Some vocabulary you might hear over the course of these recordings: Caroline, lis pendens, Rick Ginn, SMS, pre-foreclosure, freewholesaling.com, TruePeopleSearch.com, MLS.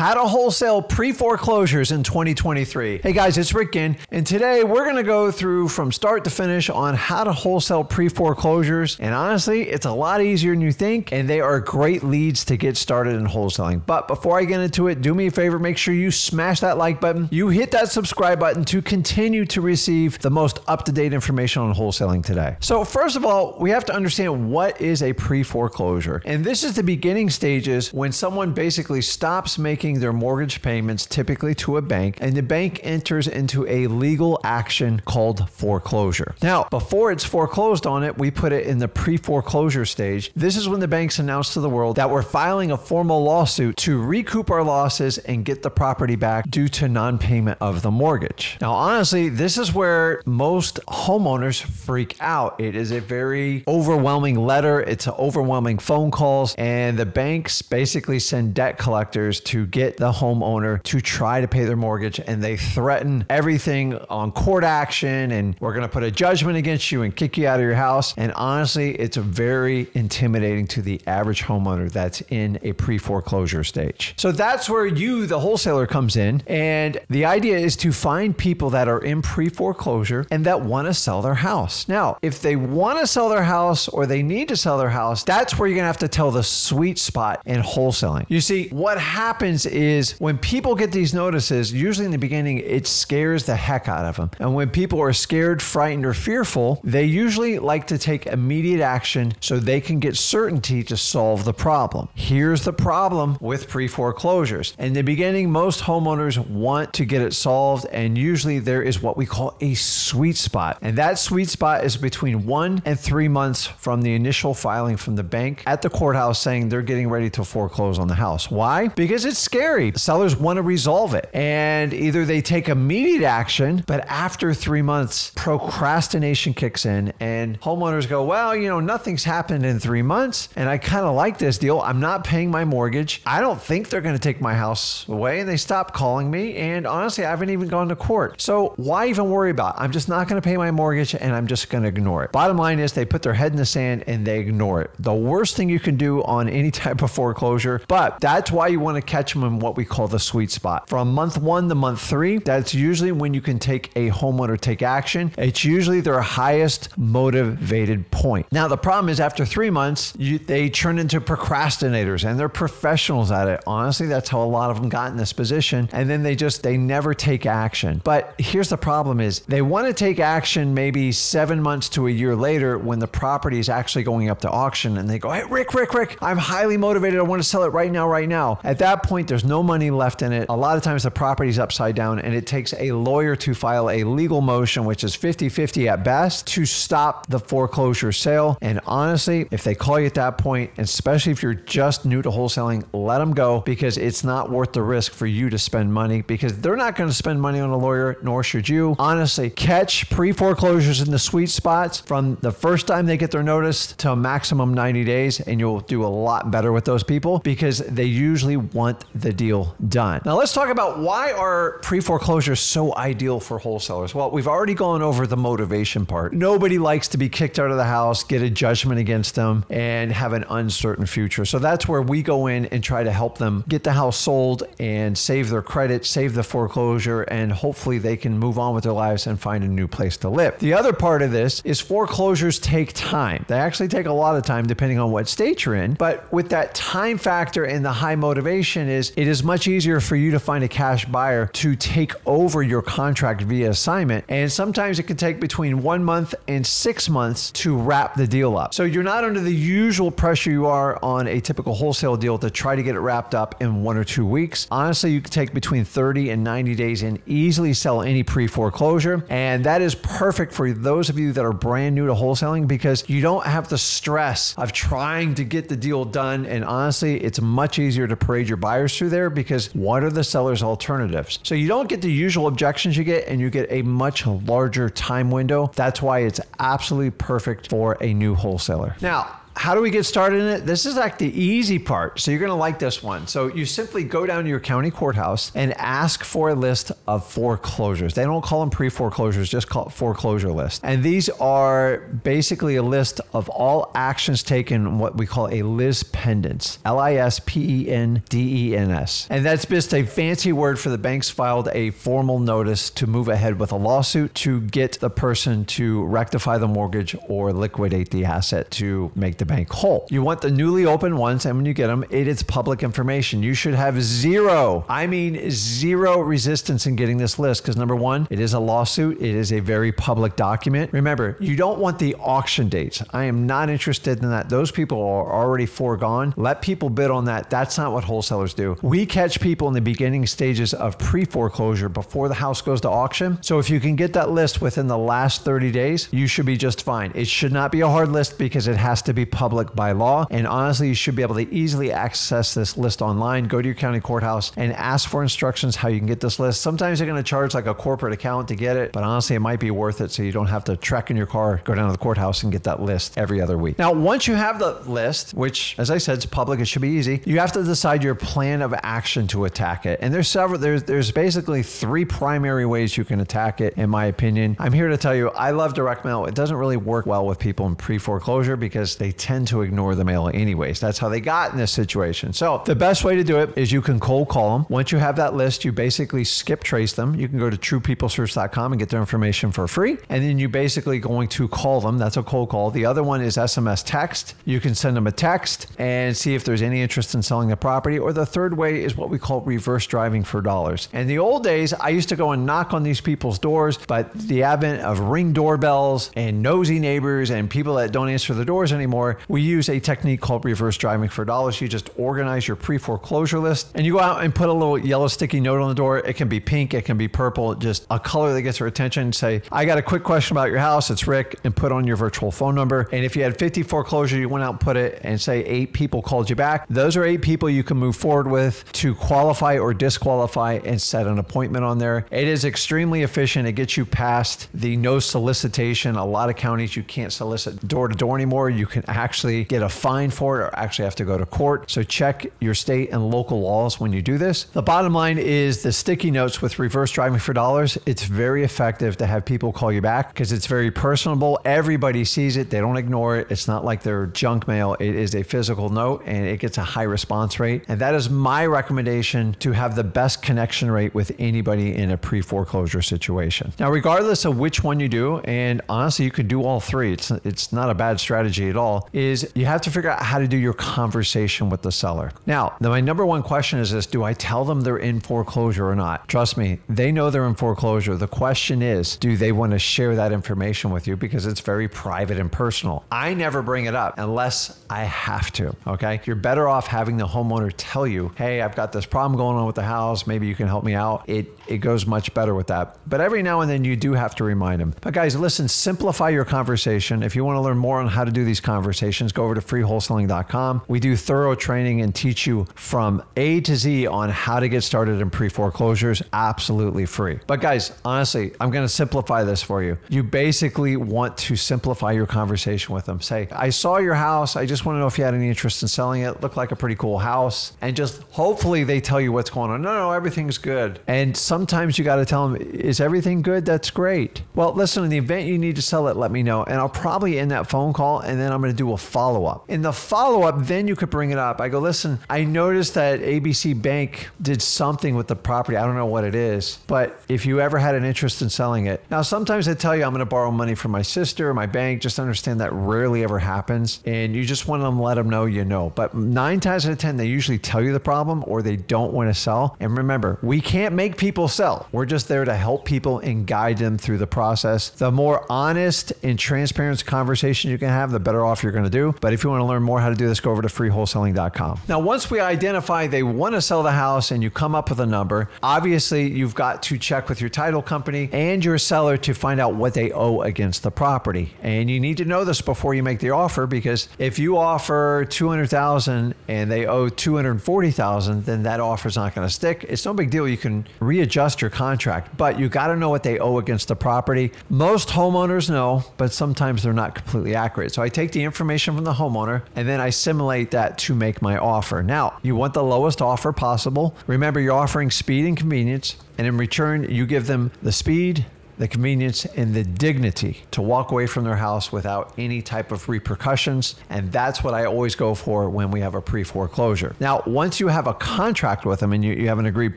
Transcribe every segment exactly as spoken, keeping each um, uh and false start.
How to Wholesale Pre-Foreclosures in twenty twenty-three. Hey guys, it's Rick Ginn, and today we're gonna go through from start to finish on how to wholesale pre-foreclosures. And honestly, it's a lot easier than you think, and they are great leads to get started in wholesaling. But before I get into it, do me a favor, make sure you smash that like button, you hit that subscribe button to continue to receive the most up-to-date information on wholesaling today. So first of all, we have to understand what is a pre-foreclosure. And this is the beginning stages when someone basically stops making their mortgage payments, typically to a bank, and the bank enters into a legal action called foreclosure. Now, before it's foreclosed on it, we put it in the pre-foreclosure stage. This is when the banks announce to the world that we're filing a formal lawsuit to recoup our losses and get the property back due to non-payment of the mortgage. Now, honestly, this is where most homeowners freak out. It is a very overwhelming letter. It's an overwhelming phone calls, and the banks basically send debt collectors to get the homeowner to try to pay their mortgage, and they threaten everything on court action, and we're going to put a judgment against you and kick you out of your house. And honestly, it's very intimidating to the average homeowner that's in a pre-foreclosure stage. So that's where you, the wholesaler, comes in, and the idea is to find people that are in pre-foreclosure and that want to sell their house. Now, if they want to sell their house or they need to sell their house, that's where you're going to have to tell the sweet spot in wholesaling. You see, what happens is when people get these notices, usually in the beginning, it scares the heck out of them. And when people are scared, frightened, or fearful, they usually like to take immediate action so they can get certainty to solve the problem. Here's the problem with pre-foreclosures. In the beginning, most homeowners want to get it solved, and usually there is what we call a sweet spot. And that sweet spot is between one and three months from the initial filing from the bank at the courthouse saying they're getting ready to foreclose on the house. Why? Because it's scary. Sellers want to resolve it, and either they take immediate action, but after three months, procrastination kicks in and homeowners go, well, you know, nothing's happened in three months and I kind of like this deal. I'm not paying my mortgage. I don't think they're going to take my house away, and they stop calling me. And honestly, I haven't even gone to court. So why even worry about it? I'm just not going to pay my mortgage and I'm just going to ignore it. Bottom line is they put their head in the sand and they ignore it. The worst thing you can do on any type of foreclosure, but that's why you want to catch them in what we call the sweet spot. From month one to month three, that's usually when you can take a homeowner take action. It's usually their highest motivated point. Now, the problem is after three months, you, they turn into procrastinators, and they're professionals at it. Honestly, that's how a lot of them got in this position. And then they just, they never take action. But here's the problem is they want to take action maybe seven months to a year later when the property is actually going up to auction, and they go, hey, Rick, Rick, Rick, I'm highly motivated. I want to sell it right now, right now. At that point, there's no money left in it. A lot of times the property's upside down, and it takes a lawyer to file a legal motion, which is fifty fifty at best, to stop the foreclosure sale. And honestly, if they call you at that point, especially if you're just new to wholesaling, let them go, because it's not worth the risk for you to spend money, because they're not going to spend money on a lawyer, nor should you. Honestly, catch pre-foreclosures in the sweet spots from the first time they get their notice to a maximum ninety days, and you'll do a lot better with those people because they usually want the deal done. Now let's talk about why are pre-foreclosures so ideal for wholesalers? Well, we've already gone over the motivation part. Nobody likes to be kicked out of the house, get a judgment against them, and have an uncertain future. So that's where we go in and try to help them get the house sold and save their credit, save the foreclosure, and hopefully they can move on with their lives and find a new place to live. The other part of this is foreclosures take time. They actually take a lot of time depending on what state you're in. But with that time factor and the high motivation is it is much easier for you to find a cash buyer to take over your contract via assignment. And sometimes it can take between one month and six months to wrap the deal up. So you're not under the usual pressure you are on a typical wholesale deal to try to get it wrapped up in one or two weeks. Honestly, you can take between thirty and ninety days and easily sell any pre-foreclosure. And that is perfect for those of you that are brand new to wholesaling, because you don't have the stress of trying to get the deal done. And honestly, it's much easier to parade your buyers through there, because what are the seller's alternatives? So you don't get the usual objections you get, and you get a much larger time window. That's why it's absolutely perfect for a new wholesaler. Now, How do we get started in it? This is like the easy part. So you're gonna like this one. So you simply go down to your county courthouse and ask for a list of foreclosures. They don't call them pre-foreclosures, just call it foreclosure list. And these are basically a list of all actions taken, what we call a lis pendens, L I S P E N D E N S. And that's just a fancy word for the banks filed a formal notice to move ahead with a lawsuit to get the person to rectify the mortgage or liquidate the asset to make the bank whole. You want the newly open ones, and when you get them, it is public information. You should have zero, I mean zero resistance in getting this list because number one, it is a lawsuit. It is a very public document. Remember, you don't want the auction dates. I am not interested in that. Those people are already foregone. Let people bid on that. That's not what wholesalers do. We catch people in the beginning stages of pre-foreclosure before the house goes to auction. So if you can get that list within the last thirty days, you should be just fine. It should not be a hard list because it has to be public by law. And honestly, you should be able to easily access this list online. Go to your county courthouse and ask for instructions how you can get this list. Sometimes they're going to charge like a corporate account to get it, but honestly, it might be worth it so you don't have to trek in your car, go down to the courthouse and get that list every other week. Now, once you have the list, which as I said, it's public, it should be easy. You have to decide your plan of action to attack it. And there's several, there's, there's basically three primary ways you can attack it, in my opinion. I'm here to tell you, I love direct mail. It doesn't really work well with people in pre-foreclosure because they tend to ignore the mail anyways. That's how they got in this situation. So the best way to do it is you can cold call them. Once you have that list, you basically skip trace them. You can go to True People Search dot com and get their information for free. And then you're basically going to call them. That's a cold call. The other one is S M S text. You can send them a text and see if there's any interest in selling the property. Or the third way is what we call reverse driving for dollars. In the old days, I used to go and knock on these people's doors, but the advent of ring doorbells and nosy neighbors and people that don't answer the doors anymore, we use a technique called reverse driving for dollars. You just organize your pre-foreclosure list and you go out and put a little yellow sticky note on the door. It can be pink, it can be purple, just a color that gets their attention. Say, I got a quick question about your house. It's Rick, and put on your virtual phone number. And if you had fifty foreclosures, you went out and put it and say eight people called you back. Those are eight people you can move forward with to qualify or disqualify and set an appointment on there. It is extremely efficient. It gets you past the no solicitation. A lot of counties, you can't solicit door to door anymore. You can actually get a fine for it or actually have to go to court. So check your state and local laws when you do this. The bottom line is the sticky notes with reverse driving for dollars. It's very effective to have people call you back because it's very personable. Everybody sees it. They don't ignore it. It's not like they're junk mail. It is a physical note and it gets a high response rate. And that is my recommendation to have the best connection rate with anybody in a pre-foreclosure situation. Now, regardless of which one you do, and honestly, you could do all three. It's, it's not a bad strategy at all. Is you have to figure out how to do your conversation with the seller. Now, my number one question is this, do I tell them they're in foreclosure or not? Trust me, they know they're in foreclosure. The question is, do they want to share that information with you? Because it's very private and personal. I never bring it up unless I have to, okay? You're better off having the homeowner tell you, hey, I've got this problem going on with the house. Maybe you can help me out. It, it goes much better with that. But every now and then you do have to remind them. But guys, listen, simplify your conversation. If you want to learn more on how to do these conversations, Conversations, go over to free wholesaling dot com. We do thorough training and teach you from A to Z on how to get started in pre-foreclosures, absolutely free. But guys, honestly, I'm going to simplify this for you. You basically want to simplify your conversation with them. Say, I saw your house. I just want to know if you had any interest in selling it. Looked like a pretty cool house. And just hopefully they tell you what's going on. No, no, everything's good. And sometimes you got to tell them, is everything good? That's great. Well, listen, in the event you need to sell it, let me know. And I'll probably end that phone call and then I'm going to do a follow-up. In the follow-up, then you could bring it up. I go, listen, I noticed that A B C Bank did something with the property. I don't know what it is, but if you ever had an interest in selling it. Now, sometimes I tell you I'm going to borrow money from my sister or my bank. Just understand that rarely ever happens. And you just want to let them know, you know, but nine times out of ten, they usually tell you the problem or they don't want to sell. And remember, we can't make people sell. We're just there to help people and guide them through the process. The more honest and transparent conversation you can have, the better off you're going to do. But if you want to learn more how to do this, go over to free wholesaling dot com. Now, once we identify they want to sell the house and you come up with a number, obviously you've got to check with your title company and your seller to find out what they owe against the property. And you need to know this before you make the offer, because if you offer two hundred thousand dollars and they owe two hundred forty thousand dollars, then that offer is not going to stick. It's no big deal. You can readjust your contract, but you got to know what they owe against the property. Most homeowners know, but sometimes they're not completely accurate. So I take the information information from the homeowner, and then I simulate that to make my offer. Now, you want the lowest offer possible. Remember, you're offering speed and convenience, and in return, you give them the speed, the convenience, and the dignity to walk away from their house without any type of repercussions. And that's what I always go for when we have a pre-foreclosure. Now, once you have a contract with them and you, you have an agreed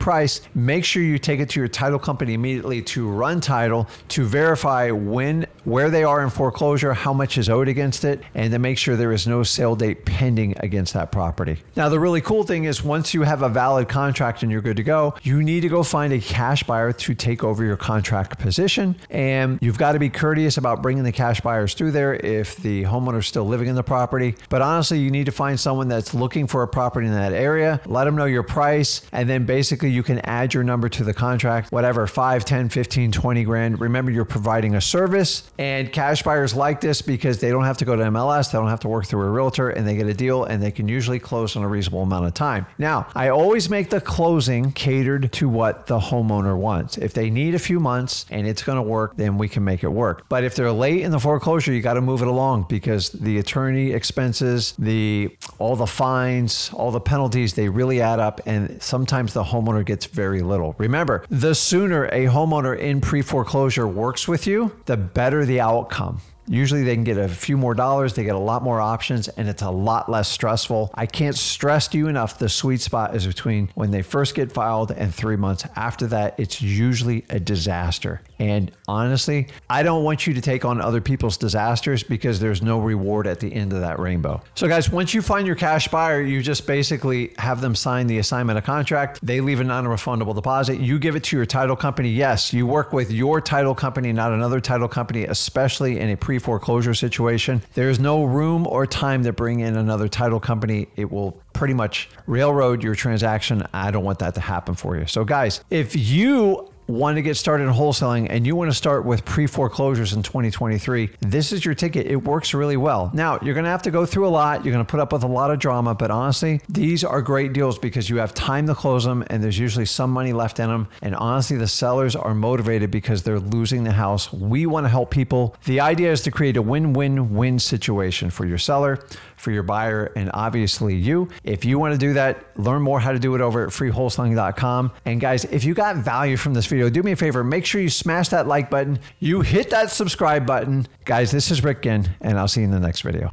price, make sure you take it to your title company immediately to run title, to verify when, where they are in foreclosure, how much is owed against it, and to make sure there is no sale date pending against that property. Now, the really cool thing is once you have a valid contract and you're good to go, you need to go find a cash buyer to take over your contract position. And you've got to be courteous about bringing the cash buyers through there if the homeowner's still living in the property. But honestly, you need to find someone that's looking for a property in that area. Let them know your price. And then basically you can add your number to the contract, whatever, five, ten, fifteen, twenty grand. Remember, you're providing a service, and cash buyers like this because they don't have to go to M L S. They don't have to work through a realtor, and they get a deal and they can usually close in a reasonable amount of time. Now, I always make the closing catered to what the homeowner wants. If they need a few months and it's going to work, then we can make it work. But if they're late in the foreclosure, you got to move it along because the attorney expenses, the all the fines, all the penalties, they really add up, and sometimes the homeowner gets very little. Remember, the sooner a homeowner in pre-foreclosure works with you, the better the outcome. Usually they can get a few more dollars, they get a lot more options, and it's a lot less stressful. I can't stress to you enough, the sweet spot is between when they first get filed and three months after that. It's usually a disaster. And honestly, I don't want you to take on other people's disasters because there's no reward at the end of that rainbow. So guys, once you find your cash buyer, you just basically have them sign the assignment of contract. They leave a non-refundable deposit. You give it to your title company. Yes, you work with your title company, not another title company, especially in a pre foreclosure situation. There's no room or time to bring in another title company. It will pretty much railroad your transaction. I don't want that to happen for you. So guys, if you want to get started in wholesaling and you want to start with pre-foreclosures in twenty twenty-three, this is your ticket. It works really well. Now, you're going to have to go through a lot. You're going to put up with a lot of drama, but honestly, these are great deals because you have time to close them and there's usually some money left in them. And honestly, the sellers are motivated because they're losing the house. We want to help people. The idea is to create a win-win-win situation for your seller, for your buyer, and obviously you. If you want to do that, learn more how to do it over at free wholesaling dot com. And guys, if you got value from this video, Video. Do me a favor, make sure you smash that like button, you hit that subscribe button. Guys, this is Rick Ginn, and I'll see you in the next video.